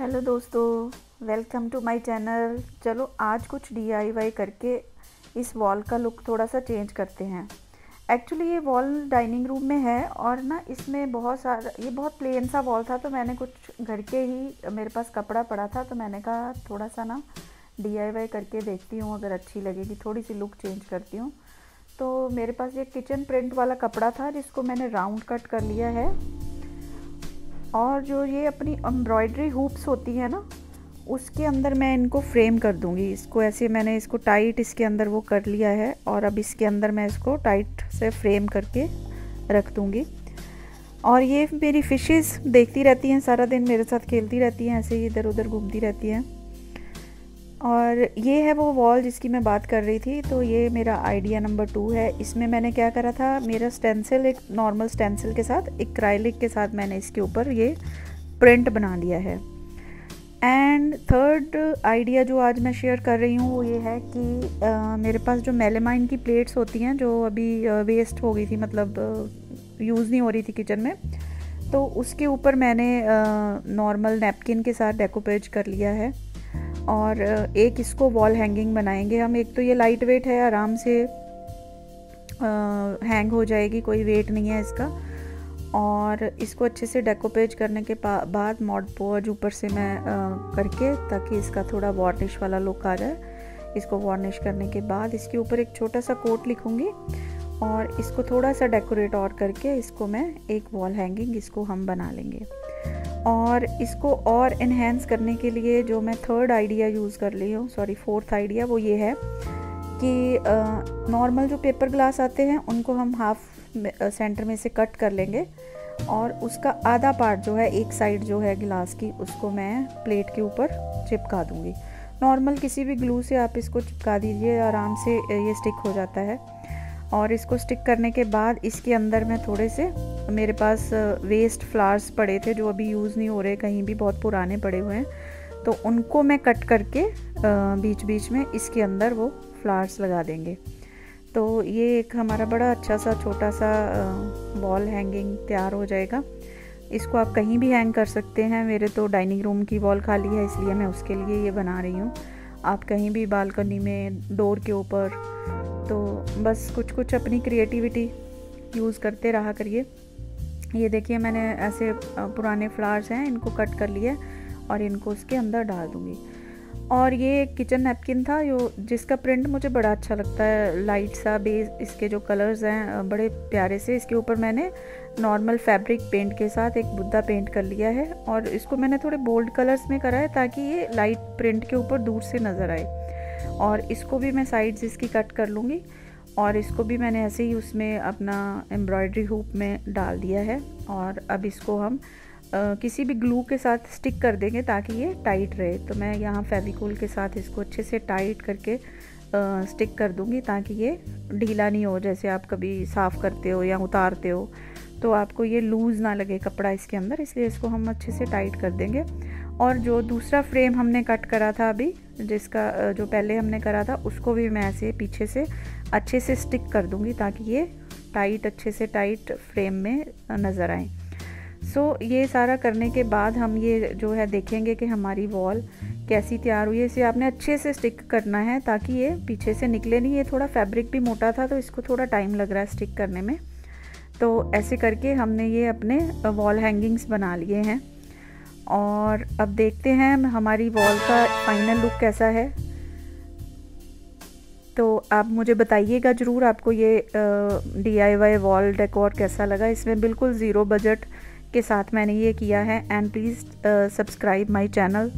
Hello दोस्तों, welcome to my channel. चलो आज कुछ DIY करके इस वॉल का लुक थोड़ा सा चेंज करते हैं। एक्चुअली ये वॉल डाइनिंग रूम में है और ना इसमें ये बहुत प्लेन सा वॉल था, तो मैंने कुछ घर के ही मेरे पास कपड़ा पड़ा था, तो मैंने कहा थोड़ा सा ना DIY करके देखती हूँ, अगर अच्छी लगेगी थोड़ी सी लुक चेंज करती हूँ। तो मेरे पास ये किचन प्रिंट वाला कपड़ा था जिसको मैंने राउंड कट कर लिया है, और जो ये अपनी एम्ब्रॉयडरी हुप्स होती है ना उसके अंदर मैं इनको फ्रेम कर दूंगी। इसको ऐसे मैंने इसको टाइट इसके अंदर वो कर लिया है, और अब इसके अंदर मैं इसको टाइट से फ्रेम करके रख दूंगी। और ये मेरी फिशेस देखती रहती हैं, सारा दिन मेरे साथ खेलती रहती हैं, ऐसे ही इधर उधर घूमती रहती हैं। और ये है वो वॉल जिसकी मैं बात कर रही थी। तो ये मेरा आइडिया नंबर 2 है। इसमें मैंने क्या करा था, मेरा स्टेंसिल एक नॉर्मल स्टेंसिल के साथ एक एक्रेलिक के साथ मैंने इसके ऊपर ये प्रिंट बना लिया है। एंड थर्ड आइडिया जो आज मैं शेयर कर रही हूँ वो ये है कि मेरे पास जो मेलेमाइन की प्लेट्स होती हैं जो अभी वेस्ट हो गई थी, मतलब यूज़ नहीं हो रही थी किचन में, तो उसके ऊपर मैंने नॉर्मल नैपकिन के साथ डेकोपेज कर लिया है। और एक इसको वॉल हैंगिंग बनाएंगे हम। एक तो ये लाइट वेट है, आराम से हैंग हो जाएगी, कोई वेट नहीं है इसका। और इसको अच्छे से डेकोपेज करने के बाद मॉड पॉज ऊपर से मैं करके, ताकि इसका थोड़ा वार्निश वाला लुक आ जाए। इसको वार्निश करने के बाद इसके ऊपर एक छोटा सा कोट लिखूँगी और इसको थोड़ा सा डेकोरेट और करके इसको मैं एक वॉल हैंगिंग इसको हम बना लेंगे। और इसको और इन्हेंस करने के लिए जो मैं थर्ड आइडिया यूज़ कर रही हूँ, सॉरी फोर्थ आइडिया, वो ये है कि नॉर्मल जो पेपर ग्लास आते हैं उनको हम हाफ सेंटर में से कट कर लेंगे, और उसका आधा पार्ट जो है, एक साइड जो है गिलास की, उसको मैं प्लेट के ऊपर चिपका दूँगी। नॉर्मल किसी भी ग्लू से आप इसको चिपका दीजिए, आराम से ये स्टिक हो जाता है। और इसको स्टिक करने के बाद इसके अंदर मैं थोड़े से, मेरे पास वेस्ट फ्लावर्स पड़े थे जो अभी यूज़ नहीं हो रहे, कहीं भी बहुत पुराने पड़े हुए हैं, तो उनको मैं कट करके बीच बीच में इसके अंदर वो फ्लावर्स लगा देंगे। तो ये एक हमारा बड़ा अच्छा सा छोटा सा वॉल हैंगिंग तैयार हो जाएगा। इसको आप कहीं भी हैंग कर सकते हैं। मेरे तो डाइनिंग रूम की वॉल खाली है, इसलिए मैं उसके लिए ये बना रही हूँ। आप कहीं भी, बालकनी में, डोर के ऊपर, तो बस कुछ कुछ अपनी क्रिएटिविटी यूज़ करते रहा करिए। ये देखिए मैंने ऐसे पुराने फ्लावर्स हैं, इनको कट कर लिए और इनको उसके अंदर डाल दूँगी। और ये किचन नैपकिन था जो, जिसका प्रिंट मुझे बड़ा अच्छा लगता है, लाइट सा बेस, इसके जो कलर्स हैं बड़े प्यारे से। इसके ऊपर मैंने नॉर्मल फैब्रिक पेंट के साथ एक बुद्धा पेंट कर लिया है, और इसको मैंने थोड़े बोल्ड कलर्स में करा है ताकि ये लाइट प्रिंट के ऊपर दूर से नज़र आए। और इसको भी मैं साइड्स इसकी कट कर लूँगी, और इसको भी मैंने ऐसे ही उसमें अपना एम्ब्रॉयडरी हुप में डाल दिया है। और अब इसको हम किसी भी ग्लू के साथ स्टिक कर देंगे ताकि ये टाइट रहे। तो मैं यहाँ फेविकोल के साथ इसको अच्छे से टाइट करके स्टिक कर दूँगी ताकि ये ढीला नहीं हो। जैसे आप कभी साफ़ करते हो या उतारते हो तो आपको ये लूज़ ना लगे कपड़ा इसके अंदर, इसलिए इसको हम अच्छे से टाइट कर देंगे। और जो दूसरा फ्रेम हमने कट करा था अभी, जिसका जो पहले हमने करा था, उसको भी मैं ऐसे पीछे से अच्छे से स्टिक कर दूँगी ताकि ये टाइट, अच्छे से टाइट फ्रेम में नज़र आए। सो ये सारा करने के बाद हम ये जो है देखेंगे कि हमारी वॉल कैसी तैयार हुई है। इसे आपने अच्छे से स्टिक करना है ताकि ये पीछे से निकले नहीं। ये थोड़ा फैब्रिक भी मोटा था तो इसको थोड़ा टाइम लग रहा है स्टिक करने में। तो ऐसे करके हमने ये अपने वॉल हैंगिंग्स बना लिए हैं, और अब देखते हैं हमारी वॉल का फाइनल लुक कैसा है। तो आप मुझे बताइएगा ज़रूर आपको ये DIY वॉल डेकोर कैसा लगा। इसमें बिल्कुल ज़ीरो बजट के साथ मैंने ये किया है। And please subscribe my channel.